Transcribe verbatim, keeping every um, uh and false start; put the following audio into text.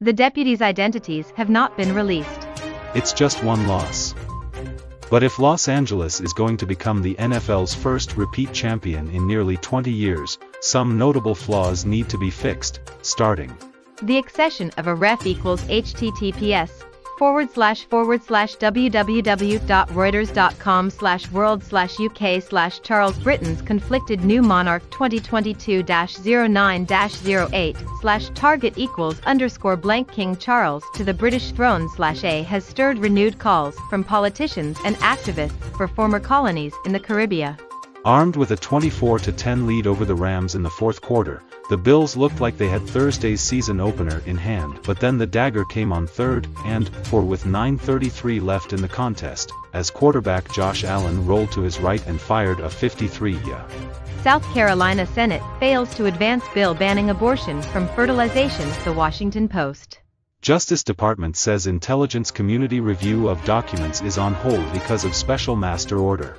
The deputies' identities have not been released. It's just one loss. But if Los Angeles is going to become the N F L's first repeat champion in nearly twenty years, some notable flaws need to be fixed, starting. The accession of a ref equals https forward slash forward slash www.reuters.com slash world slash UK slash Charles Britain's conflicted new monarch twenty twenty-two dash oh nine dash oh eight slash target equals underscore blank King Charles to the British throne slash A has stirred renewed calls from politicians and activists for former colonies in the Caribbean. Armed with a twenty-four to ten lead over the Rams in the fourth quarter, the Bills looked like they had Thursday's season opener in hand, but then the dagger came on third and four with nine thirty-three left in the contest, as quarterback Josh Allen rolled to his right and fired a fifty-three yarder. South Carolina Senate fails to advance bill banning abortion from fertilization, The Washington Post. Justice Department says intelligence community review of documents is on hold because of special master order.